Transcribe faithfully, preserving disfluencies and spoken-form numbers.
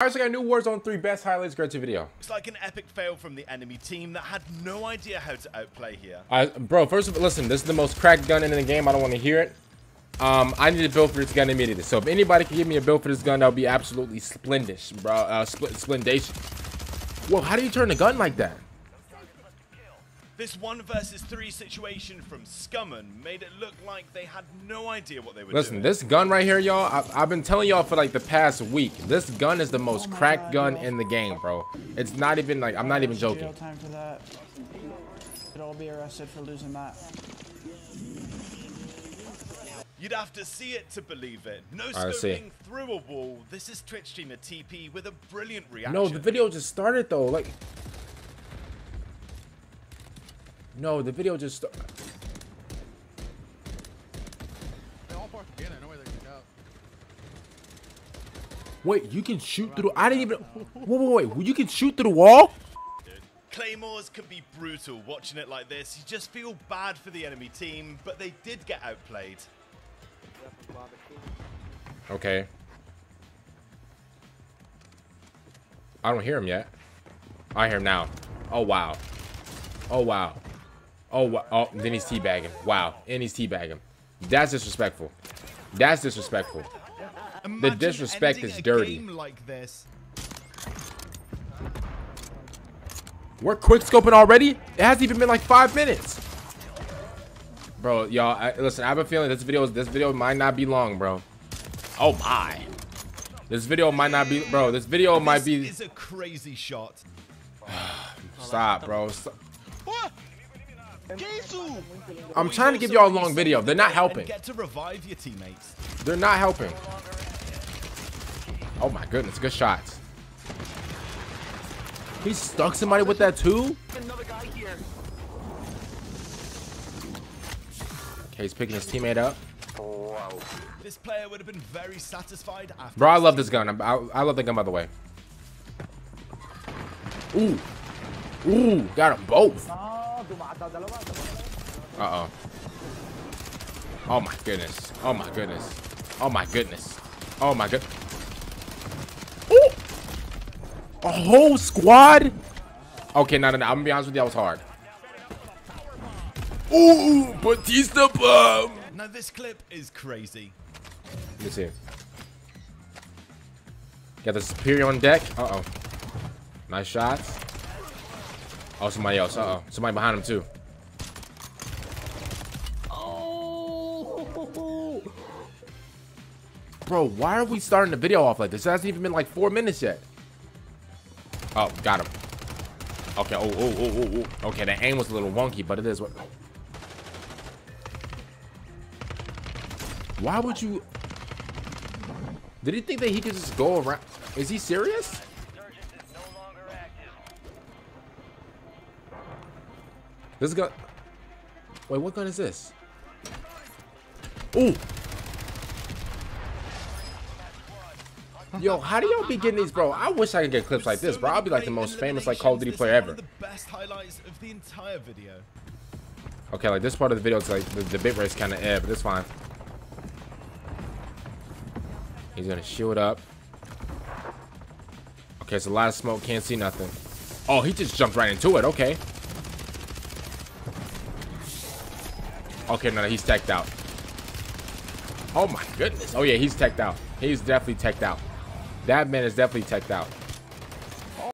Alright, so I got a new Warzone three best highlights. Great to video. It's like an epic fail from the enemy team that had no idea how to outplay here. Uh, bro, first of all, listen, this is the most cracked gun in the game. I don't want to hear it. Um, I need a build for this gun immediately. So if anybody can give me a build for this gun, that would be absolutely splendish, bro. Uh, spl splendation. Whoa, how do you turn a gun like that? This one versus three situation from Scummon made it look like they had no idea what they were Listen, doing. Listen, this gun right here, y'all, I've, I've been telling y'all for like the past week, this gun is the most oh cracked God, gun no. in the game, bro. It's not even like, I'm not even joking. Jail time for that. Could all be arrested for losing that. You'd have to see it to believe it. No scoping through a wall. This is Twitch streamer T P with a brilliant reaction. No, the video just started though, like... No, the video just started. Wait, you can shoot through. I didn't even. Wait, wait, wait. You can shoot through the wall? Claymores can be brutal watching it like this. You just feel bad for the enemy team, but they did get outplayed. Okay. I don't hear him yet. I hear him now. Oh, wow. Oh, wow. Oh, wow. Oh, then he's teabagging. Wow. And he's teabagging. That's disrespectful. That's disrespectful. Imagine the disrespect is dirty. Like this. We're quick scoping already? It hasn't even been like five minutes. Bro, y'all, listen, I have a feeling this video, this video might not be long, bro. Oh, my. This video might not be, bro. This video this might be. This is a crazy shot. Stop, bro. Stop. What? I'm trying to give y'all a long video. They're not helping. Get to revive your teammates. They're not helping. Oh my goodness, good shots. He stuck somebody with that too. Okay, he's picking his teammate up. This player would have been very satisfied after. Bro, I love this gun. I, I love the gun, by the way. Ooh. Ooh, got them both. Uh-oh. Oh my goodness. Oh my goodness. Oh my goodness. Oh my good. Ooh! A whole squad? Okay, no, no, no. I'm gonna be honest with you, that was hard. Ooh, Batista bomb. Now this clip is crazy. Let's see. Got the superior on deck. Uh-oh. Nice shots. Oh, somebody else. Uh-oh. Somebody behind him, too. Oh! Bro, why are we starting the video off like this? It hasn't even been, like, four minutes yet. Oh, got him. Okay. Oh, oh, oh, oh, oh. Okay, the aim was a little wonky, but it is what... Why would you... Did he think that he could just go around? Is he serious? This gun. Wait, what gun is this? Ooh. Yo, how do y'all be getting these, bro? I wish I could get clips like this, bro. I'll be like the most famous, like, Call of Duty player ever. Okay, like this part of the video is like the, the bit rate's kind of air, but it's fine. He's gonna shield up. Okay, it's a lot of smoke. Can't see nothing. Oh, he just jumped right into it. Okay. Okay, no, no, he's teched out. Oh my goodness. Oh yeah, he's teched out. He's definitely teched out. That man is definitely teched out.